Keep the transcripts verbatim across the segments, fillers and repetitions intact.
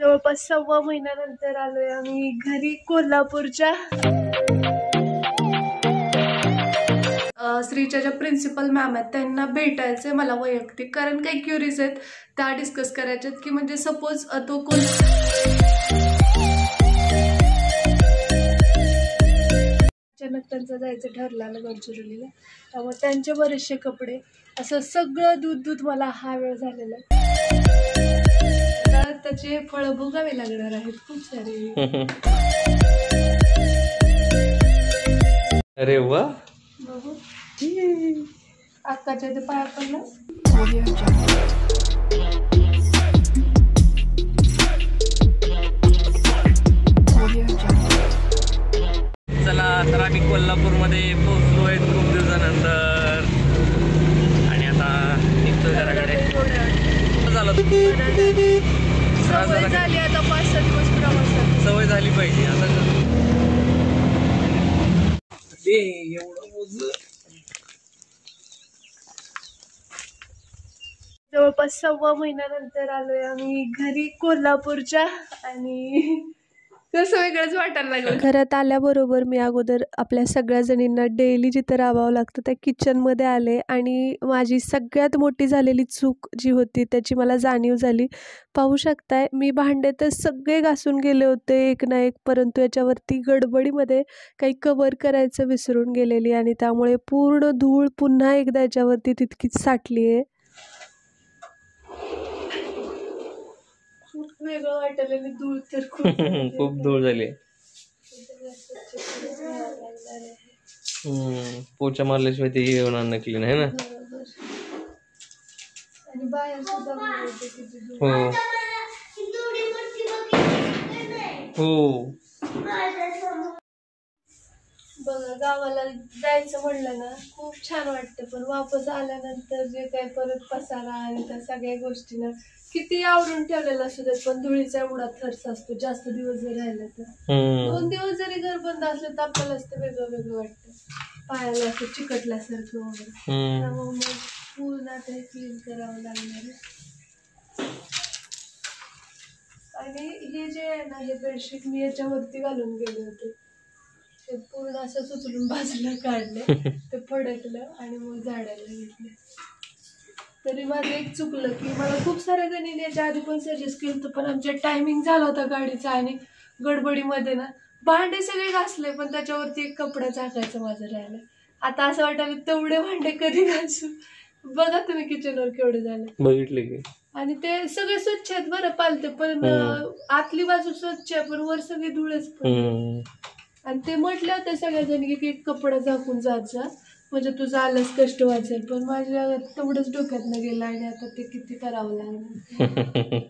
जवळपास सव्वा महिन्यानंतर आलोय आम्ही घरी कोल्हापूरच्या श्रीच्या ज्या प्रिन्सिपल मॅम आहेत त्यांना भेटायचंय मला वैयक्तिक, कारण काही क्युरीज आहेत त्या डिस्कस करायच्यात की म्हणजे सपोज तो कोण अचानक त्यांचं जायचं ठरलं गडचिरोलीला, त्यामुळे त्यांचे बरेचसे कपडे असं सगळं दूध दूध मला हा वेळ झालेला आहे. त्याचे फळं भोगावे लागणार आहेत खूप सारे. अरे वा आकाच्या ते पाया पडला. तर आम्ही कोल्हापूरमध्ये पोहोचलो आहे खूप दिवसानंतर आणि आता निघतो घराकडे. झालं सवय झाली आता, पाच सहा दिवस प्रवासात सवय झाली पाहिजे. आता ते एवढं मोजलं जवळपास सव्वा महिन्यानंतर आलोय आम्ही घरी कोल्हापूरच्या आणि कसं वेगळंच वाटायला लागलं. घरात आल्याबरोबर मी अगोदर आपल्या सगळ्या जणींना डेली जिथं राहावं लागतं त्या किचनमध्ये आले आणि माझी सगळ्यात मोठी झालेली चूक जी होती त्याची मला जाणीव झाली. पाहू शकताय मी भांडे तर सगळे घासून गेले होते एक ना एक, परंतु याच्यावरती गडबडीमध्ये काही कवर करायचं विसरून गेलेली आणि त्यामुळे पूर्ण धूळ पुन्हा एकदा याच्यावरती तितकीच साठली आहे. खूप वेगळं वाटलेलं धूळ तर खूप धूळ झाली. पोचा मारल्याशिवाय ते होणार नकली नाही ना. आणि बाहेर सुद्धा हो बघा, गावाला जायचं म्हणलं ना खूप छान वाटतं, पण वापस आल्यानंतर जे काही परत पसारा आणि त्या सगळ्या गोष्टीनं किती आवरून ठेवलेलं असू देत पण धुळीचा एवढा थर्स असतो. जास्त दिवस जरी राहिला तर दोन दिवस जरी घर बंद असलं तर आपल्याला असतं वेगळं वेगळं वाटतं, पायाला असं चिकटल्यासारखं वगैरे, त्यामुळे मग पूर्ण आता हे क्लीन करावं लागणार आहे. आणि हे जे आहे ना हे बेडशीट मी याच्यावरती घालून गेले होते, ते पूर्ण असं सुचलून बाजूला काढलं, ते फडकलं आणि मग झाडायला घेतलं. तरी माझं एक चुकलं की मला खूप साऱ्या जणींनी याच्या आधी पण सजेस्ट केलं होतं, पण आमच्या टायमिंग झाला होता गाडीचा आणि गडबडीमध्ये ना भांडे सगळे घासले पण त्याच्यावरती एक कपडा झाकायचं माझं राहिलं. आता असं वाटायला तेवढे भांडे कधी घासू, बघा तुम्ही किचनवर केवढे झाले बघितले की. आणि ते सगळे स्वच्छ आहेत बरं पालते, पण आतली बाजू स्वच्छ आहे पण वर सगळी धुळच. आणि ते म्हटलं होतं सगळ्याजणी की कपडा झाकून जात जा म्हणजे तुझं आलंच कष्ट वाचेल, पण माझ्या तेवढंच डोक्यात न गेलं आणि आता ते किती करावं लागलं.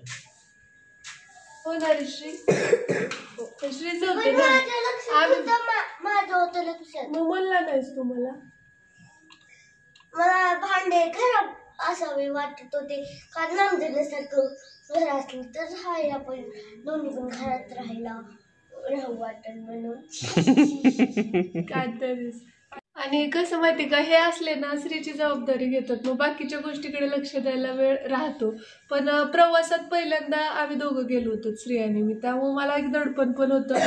हो ना रे श्री श्री नव्हते मग म्हणला नाहीस तू मला. मला भांडे खराब असावे वाटत होते कारण आमच्यासारखं घर असलं तर राहायला पण दोन्ही पण घरात राहायला म्हणून. आणि कसं माहिती का हे असले ना श्रीची जबाबदारी घेतात मग बाकीच्या गोष्टीकडे लक्ष द्यायला वेळ राहतो. पण प्रवासात पहिल्यांदा आम्ही दोघं गेलो होतो श्री आणि मी, त्यामुळे मला एक दडपण पण होतं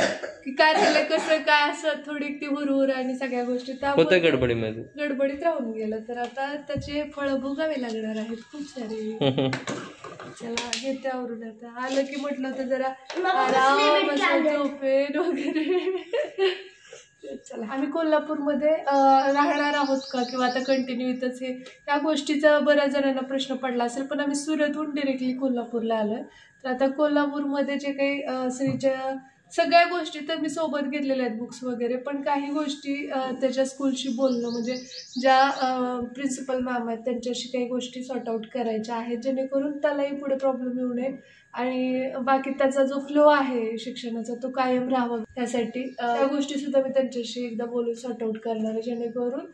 की काय झालं कसं काय असं थोडी ती हुरहुर आणि सगळ्या गोष्टी त्यामुळे गडबडीमध्ये गडबडीत राहून गेलं. तर आता त्याचे फळं भोगावे लागणार आहेत खूप सारे. चला घेते आवरून आता, आलं की म्हटलं तर जरा झोपेन वगैरे. चला आम्ही कोल्हापूरमध्ये राहणार आहोत का किंवा आता कंटिन्यू इथंच हे त्या गोष्टीचा बऱ्याच जणांना प्रश्न पडला असेल, पण आम्ही सुरतहून डिरेक्टली कोल्हापूरला आलो. तर आता कोल्हापूरमध्ये जे काही श्रीच्या सगळ्या गोष्टी तर मी सोबत घेतलेल्या आहेत बुक्स वगैरे, पण काही गोष्टी त्याच्या स्कूलशी बोलणं म्हणजे ज्या प्रिन्सिपल मॅम आहेत त्यांच्याशी काही गोष्टी सॉर्ट आऊट करायच्या आहेत जेणेकरून त्यालाही पुढे प्रॉब्लेम येऊ नये आणि बाकी त्याचा जो फ्लो आहे शिक्षणाचा तो कायम राहावा त्यासाठी त्या गोष्टीसुद्धा मी त्यांच्याशी एकदा बोलून सॉर्ट आऊट करणार आहे जेणेकरून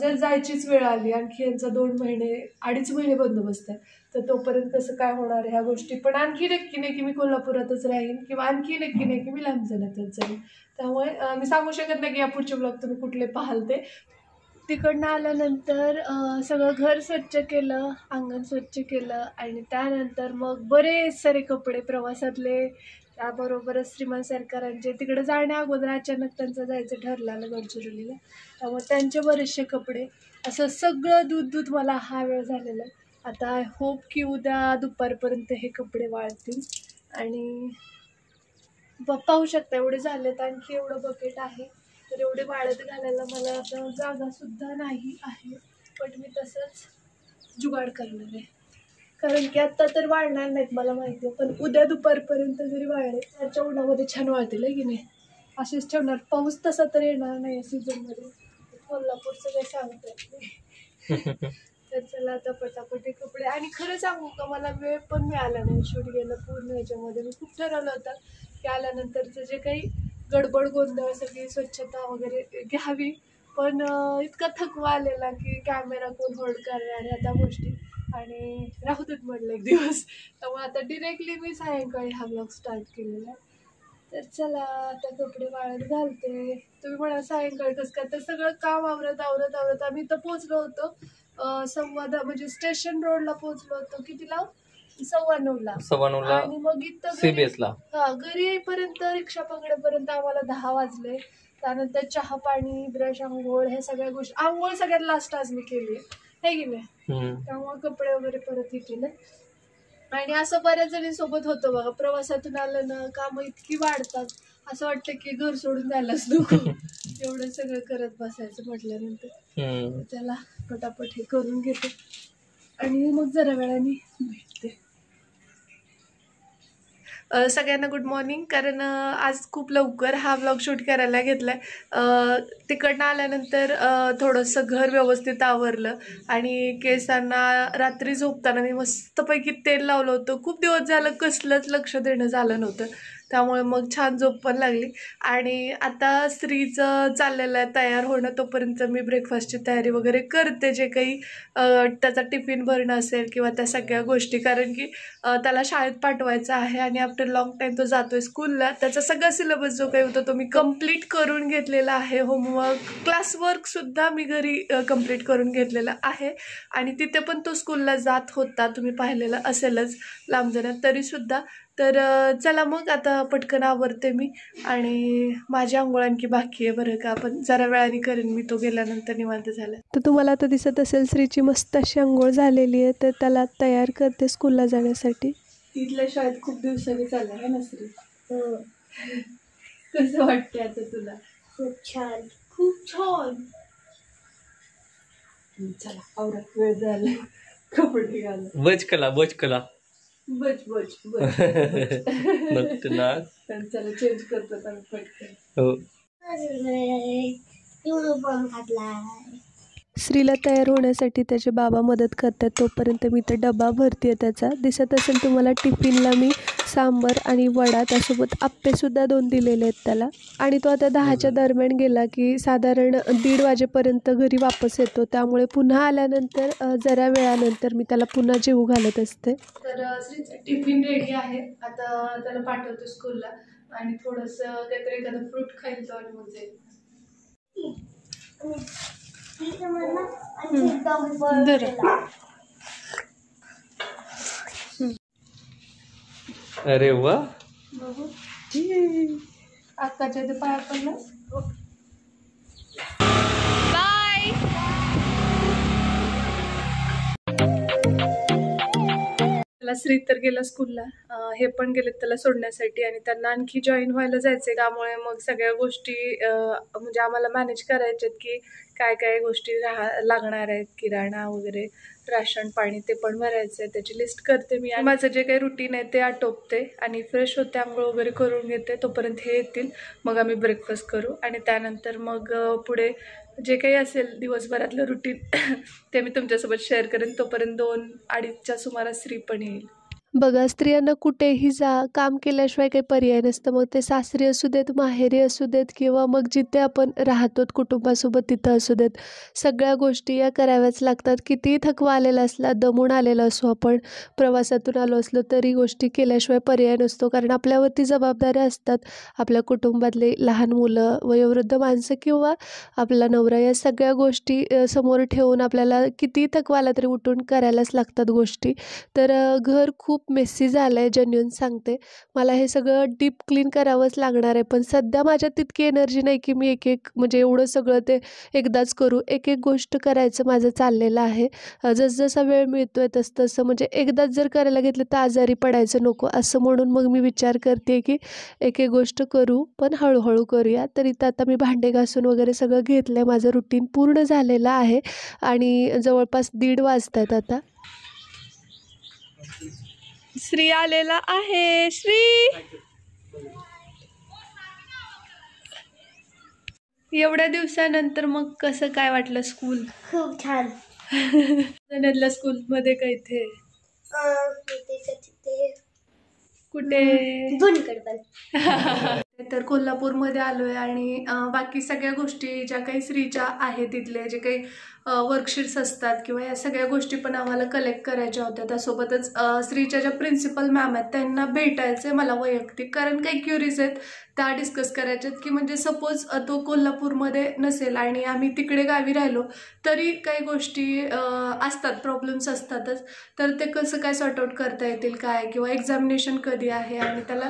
जर जायचीच वेळ आली आणखी यांचा दोन महिने अडीच महिने बंदोबस्त आहे तर तोपर्यंत कसं काय होणार ह्या गोष्टी. पण आणखी नक्की नाही की मी कोल्हापुरातच राहीन किंवा आणखी नक्की नाही की मी लांब जाण्यातच जाईन, त्यामुळे मी सांगू शकत नाही की या पुढचे ब्लॉग तुम्ही कुठले पाहाल ते. तिकडनं आल्यानंतर सगळं घर स्वच्छ केलं, अंगण स्वच्छ केलं आणि त्यानंतर मग बरेच सारे कपडे प्रवासातले, त्याबरोबरच श्रीमान सरकारांचे तिकडे जाण्या अगोदर अचानक त्यांचं जायचं ठरलं गडचिरोलीला, त्यामुळे त्यांचे बरेचसे कपडे, असं सगळं दूध दूध मला हा वेळ झालेला. आता आय होप की उद्या दुपारपर्यंत हे कपडे वाळतील आणि पाहू शकता एवढे झालेत. आणखी एवढं बकेट आहे तर एवढे वाळत घालायला मला आता जागासुद्धा नाही आहे, पण मी तसंच जुगाड करणार आहे, कारण की आत्ता तर वाळणार नाहीत मला माहिती आहे, पण उद्या दुपारपर्यंत जरी वाळले त्याच्या उन्हामध्ये छान वाळतील की नाही, असेच ठेवणार. पाऊस तसा तर येणार नाही सीझनमध्ये, कोल्हापूरचं काही सांगतात नाही. तर चला आता पटापट हे कपडे, आणि खरं सांगू का मला वेळ पण मिळाला नाही शूट गेलं पूर्ण ह्याच्यामध्ये. मी खूप ठरवलं होतं की आल्यानंतरचं जे काही गडबड गोंधळ सगळी स्वच्छता वगैरे घ्यावी, पण इतका थकवा आलेला की कॅमेरा कोण होल्ड करणार ह्या त्या गोष्टी, आणि राहू देत म्हटलं एक दिवस, त्यामुळे आता डिरेक्टली मी सायंकाळी हा ब्लॉग स्टार्ट केलेला. तर चला आता कपडे वाळत घालते. तुम्ही म्हणा सायंकाळी कसं काय, तर सगळं काम आवरत आवरत आवरत आम्ही इथं पोचलो होतो संवाद म्हणजे स्टेशन रोडला पोचलो होतो कितीला, सव्वा नऊला, सव्वा नऊला आणि मग इथं सीबीएसला हा घरी येईपर्यंत रिक्षा पकडेपर्यंत आम्हाला दहा वाजले. त्यानंतर चहा पाणी ब्रश आंघोळ हे सगळ्या गोष्टी, आंघोळ सगळ्यात लास्ट आज मी केली आहे की नाही, त्यामुळे कपडे वगैरे परत हे केले. आणि असं बऱ्याच जणी सोबत होतं बघा, प्रवासातून आलं ना कामं इतकी वाढतात असं वाटतं की घर सोडून जायलाच नको, एवढं सगळं करत बसायचं म्हटल्यानंतर. त्याला पटापट हे करून घेते आणि मग जरा वेळाने भेटते. सगळ्यांना गुड मॉर्निंग. कारण आज खूप लवकर हा ब्लॉग शूट करायला घेतला आहे. तिकडनं आल्यानंतर थोडंसं घर व्यवस्थित आवरलं आणि केसांना रात्री झोपताना मी मस्तपैकी तेल लावलं होतं. खूप दिवस झालं कसलंच लक्ष देणं झालं नव्हतं, त्यामुळे मग छान झोप पण लागली. आणि आता स्त्रीचं चाललेलं आहे तयार होणं, तोपर्यंत मी ब्रेकफास्टची तयारी वगैरे करते, जे काही त्याचा टिफिन भरणं असेल किंवा त्या सगळ्या गोष्टी, कारण की त्याला शाळेत पाठवायचं आहे आणि आफ्टर लाँग टाईम तो जातो आहे स्कूलला. त्याचा सगळा सिलेबस जो काही होता तो मी कम्प्लीट करून घेतलेला आहे, होमवर्क क्लासवर्कसुद्धा मी घरी कम्प्लीट करून घेतलेला आहे. आणि तिथे पण तो स्कूलला जात होता, तुम्ही पाहिलेला असेलच लांब जाण्यात तरीसुद्धा. तर चला मग आता पटकन आवरते मी, आणि माझ्या आंघोळ आणखी बाकी आहे बरं का, आपण जरा वेळाने करेन मी, तो गेल्यानंतर निवांत झाला. तर तुम्हाला आता दिसत असेल श्रीची मस्त अशी आंघोळ झालेली आहे, तर त्याला तयार करते स्कूलला जाण्यासाठी. तिथल्या शाळेत खूप दिवसांनी चालला आहे ना श्री, कसं वाटते आता तुला? खूप छान, खूप छान. चला आवरा, वेळ झाला, कपडे घाला. बच कला बच कला बच बच बच चला चेंज करतो पटकन. श्रीला तयार होण्यासाठी त्याचे बाबा मदत करतात, तोपर्यंत मी तर डबा भरते त्याचा. दिसत असेल तुम्हाला टिफिनला मी सांबर आणि वडा त्यासोबत आप्पेसुद्धा दोन दिलेले आहेत त्याला. आणि तो आता दहाच्या दरम्यान गेला की साधारण दीड वाजेपर्यंत घरी वापस येतो, त्यामुळे पुन्हा आल्यानंतर जरा वेळानंतर मी त्याला पुन्हा जेवू घालत असते. तर श्रीचं टिफिन रेडी आहे, आता त्याला पाठवतो स्कूलला आणि थोडंसं काहीतरी एखादं फ्रूट खाईल तो आणि मग जाईल. अरे वा, आत्ताच्या ते पाया पडला. श्री तर गेला स्कूलला, हे पण गेलेत त्याला सोडण्यासाठी आणि त्यांना आणखी जॉईन व्हायला जायचं, त्यामुळे मग सगळ्या गोष्टी म्हणजे आम्हाला मॅनेज करायच्यात की काय काय गोष्टी राहा लागणार आहेत, किराणा वगैरे राशन पाणी ते पण भरायचं आहे, त्याची लिस्ट करते मी. माझं जे काही रुटीन आहे ते आटोपते आणि फ्रेश होते, आंघोळ वगैरे करून घेते, तोपर्यंत हे येतील, मग आम्ही ब्रेकफास्ट करू आणि त्यानंतर मग पुढे जे काही असेल दिवसभरातलं रुटीन ते मी तुमच्यासोबत शेअर करेन. तोपर्यंत दोन अडीचच्या सुमारास श्री पण येईल. बघा, स्त्रियांना कुठेही जा काम केल्याशिवाय काही पर्याय नसतं. मग ते सासरी असू देत, माहेरी असू देत किंवा मग जिथे आपण राहतो कुटुंबासोबत तिथं असू देत, सगळ्या गोष्टी या कराव्याच लागतात. कितीही थकवा आलेला असला, दमून आलेला असो, आपण प्रवासातून आलो असलो तरी गोष्टी केल्याशिवाय पर्याय नसतो. कारण आपल्यावरती जबाबदाऱ्या असतात. आपल्या कुटुंबातले लहान मुलं, वयोवृद्ध माणसं किंवा आपला नवरा, या सगळ्या गोष्टी समोर ठेवून आपल्याला कितीही थकवा आला तरी उठून करायलाच लागतात गोष्टी. तर घर खूप मेसी झालं आहे, जेन्युइन सांगते. मला हे सगळं डीप क्लीन करावंच लागणार आहे, पण सध्या माझ्यात तितकी एनर्जी नाही की मी एक एक म्हणजे एवढं सगळं ते एकदाच करू. एक एक गोष्ट करायचं माझं चाललेलं आहे. जसजसा वेळ मिळतो आहे तसं तसं म्हणजे एकदाच जर करायला घेतलं तर आजारी पडायचं नको, असं म्हणून मग मी विचार करते की एक एक गोष्ट करू पण हळूहळू करूया. तर इथं आता मी भांडे घासून वगैरे सगळं घेतलं आहे. माझं रुटीन पूर्ण झालेलं आहे आणि जवळपास दीड वाजत आहेत आता. श्री आलेला आहे. श्री, एवढ्या दिवसानंतर मग कसं काय वाटलं स्कूल? खूप छान. नदला स्कूल मध्ये काय इथे कुठे दोन्हीकडे तर कोल्हापूरमध्ये आलो आहे आणि बाकी सगळ्या गोष्टी ज्या काही श्रीच्या आहेत, तिथल्या जे काही वर्कशीट्स असतात किंवा या सगळ्या गोष्टी पण आम्हाला कलेक्ट करायच्या होत्या. त्यासोबतच श्रीच्या ज्या प्रिन्सिपल मॅम आहेत त्यांना भेटायचं आहे मला वैयक्तिक, कारण काही क्युरीज आहेत त्या डिस्कस करायच्यात. की म्हणजे सपोज तो कोल्हापूरमध्ये नसेल आणि आम्ही तिकडे गावी राहिलो तरी काही गोष्टी असतात, प्रॉब्लेम्स असतातच. तर ते कसं काय सॉर्ट आउट करता येतील काय, किंवा एक्झामिनेशन कधी आहे आणि त्याला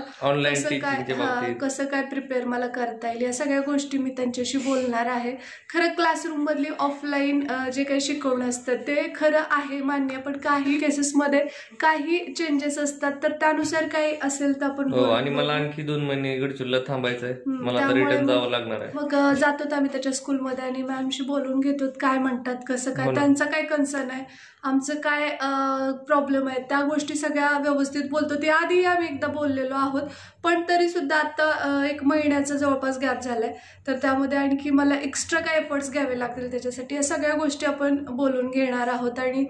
कसं काय कसं काय प्रिपेअर मला करता येईल, या सगळ्या गोष्टी मी त्यांच्याशी बोलणार आहे. खरं क्लासरूममधली ऑफलाईन जे काही शिकवणं असतं ते खरं आहे मान्य, पण काही केसेसमध्ये काही चेंजेस असतात तर त्यानुसार काही असेल तर आपण. आणि मला आणखी दोन महिने गडचिरोलीला थांबायचं आहे, मला रिटर्न जावं लागणार आहे. मग जातो आम्ही त्याच्या स्कूलमध्ये आणि मॅमशी बोलून घेतो काय म्हणतात, कसं काय त्यांचा काय कन्सर्न आहे, आमचं काय प्रॉब्लेम आहे, त्या गोष्टी सगळ्या व्यवस्थित बोलतो. ते आधी आम्ही एकदा बोललेलो आहोत, पण तरीसुद्धा आता एक महिन्याचा जवळपास गॅप झाला आहे. तर त्यामध्ये आणखी मला एक्स्ट्रा काय एफर्ट्स घ्यावे लागतील त्याच्यासाठी या सगळ्या गोष्टी आपण बोलून घेणार आहोत. आणि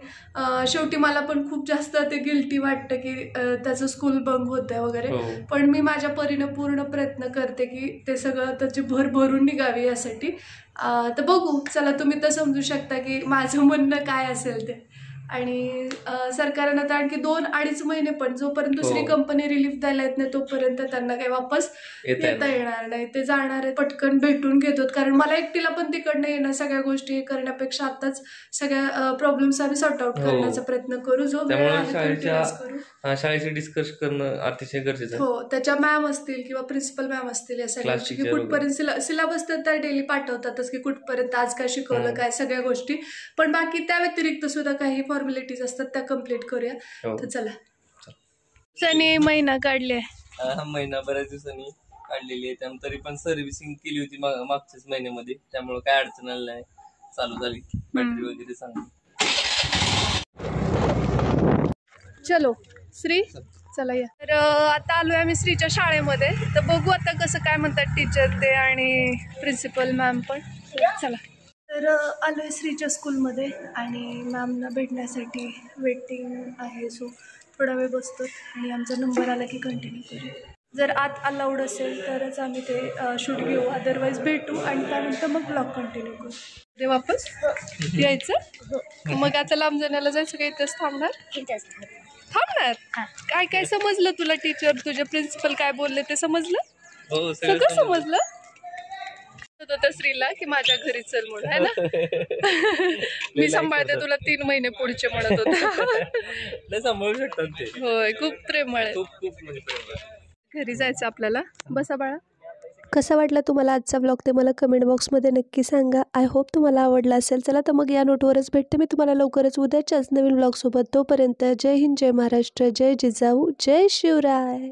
शेवटी मला पण खूप जास्त ते गिल्टी वाटतं की त्याचं स्कूल बंग होतं वगैरे, पण मी माझ्या परीनं पूर्ण प्रयत्न करते की ते सगळं त्याची भर भरून निघावी यासाठी. तर बघू, चला तुम्ही तर समजू शकता की माझं म्हणणं काय असेल ते. आणि सरकारनं आता आणखी दोन अडीच महिने पण जोपर्यंत दुसरी कंपनी रिलीफ द्यायला येत नाही तोपर्यंत त्यांना काही वापस येता येणार नाही. ते जाणार आहे, पटकन भेटून घेतो, कारण मला एकटीला पण तिकडनं येणं सगळ्या गोष्टी करण्यापेक्षा आताच सगळ्या प्रॉब्लेम्स आम्ही सॉर्ट आउट करण्याचा प्रयत्न करू. जो शाळेशी डिस्कस करणं अतिशय गरजेचं आहे. हो, त्याच्या मॅम असतील किंवा प्रिन्सिपल मॅम असतील या सगळ्या गोष्टी की कुठपर्यंत सिलेबस तर त्या डेली पाठवतातच की कुठपर्यंत आज काय शिकवलं काय सगळ्या गोष्टी, पण बाकी त्या व्यतिरिक्त सुद्धा काही फॉर्मॅलिटीज असतात त्या कम्प्लीट करूया. तर चला, सनी महिना काढले, महिना बऱ्याच दिवसांनी काढलेली आहे. त्यामुळे तरी पण सर्व्हिसिंग केली होती मागच्याच महिन्यामध्ये, त्यामुळे काय अडचण आली नाही, चालू झाली बॅटरी वगैरे सांग. चलो श्री, चला या. तर आता आलो आहे आम्ही श्रीच्या शाळेमध्ये, तर बघू आता कसं काय म्हणतात टीचर ते आणि प्रिन्सिपल मॅम पण. चला, तर आलो आहे श्रीच्या स्कूलमध्ये आणि मॅमना भेटण्यासाठी वेटिंग आहे. सो थोडा वेळ बसतो आणि आमचा नंबर आला की कंटिन्यू करू. जर आत अलाउड असेल तरच आम्ही ते शूट घेऊ, अदरवाईज भेटू आणि त्यानंतर मग ब्लॉग कंटिन्यू करू. ते वापस यायचं, मग आता लांब जाण्याला जायचं का इथंच थांबणार? थांबणार. काय काय समजलं तुला? टीचर तुझे प्रिन्सिपल काय बोलले ते समजलं? सगळं समजलं होतं श्रीला की माझ्या घरी चल म्हणून आहे ना. मी सांभाळते तुला तीन महिने पुढचे म्हणत होता. सांभाळू शकतात. होय, खूप प्रेमळ आहे. घरी जायचं आपल्याला. बसा बाळा. कसा वाटला तुम्हाला आजचा ब्लॉग ते मला कमेंट बॉक्समध्ये नक्की सांगा. आय होप तुम्हाला आवडला असेल. चला तर मग या नोटवरच भेटते मी तुम्हाला लवकरच उद्याच्याच नवीन ब्लॉगसोबत. तोपर्यंत जय हिंद, जय महाराष्ट्र, जय जिजाऊ, जय शिवराय.